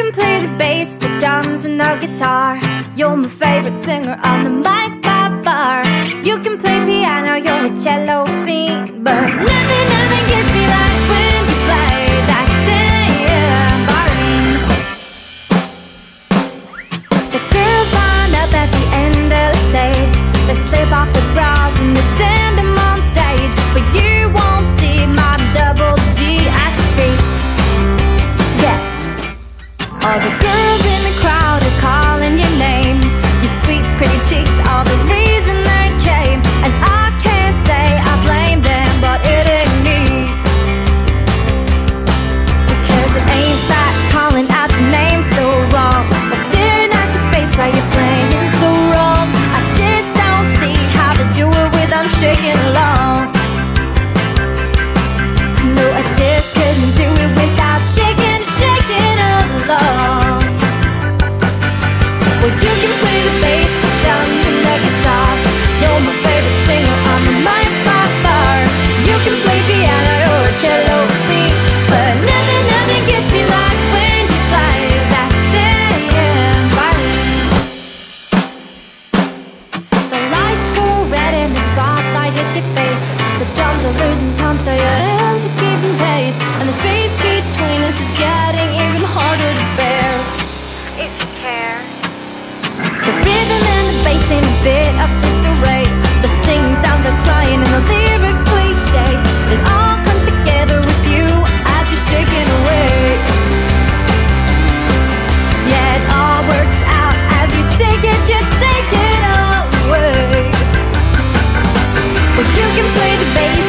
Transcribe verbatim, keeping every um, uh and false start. can play the bass, the drums, and the guitar. You're my favorite singer on the mic by bar. You can play piano, you're a cello fiend, but nothing, nothing gets me like when you play that tambourine. The girls line up at the end of the stage. They slip off the bras and they send them on stage, but you won't see my double D at your feet yet. All the girls in the crowd are calling your name, your sweet pretty cheeks are the reason they came. And I can't say I blame them, but it ain't me, because it ain't that calling out your name so wrong, but staring at your face while you're playing so wrong. I just don't see how to do it with I'm shaking along. No, I just couldn't do it without shaking, shaking along. Well, you can play the bass, the drums, and the guitar. You're my favorite singer on the mic by far. You can play piano or a cello with me, but nothing, nothing gets me like when you play that tambourine. The lights go red and the spotlight hits your face. The drums are losing time, so your hands are keeping pace, and the space between us is getting even harder to bear. If you care. The rhythm and the bass in a bit of disarray. The singing sounds are crying and the lyrics cliche. It all comes together with you as you're shaking away. Yeah, it all works out as you take it, you take it away. But you can play the bass,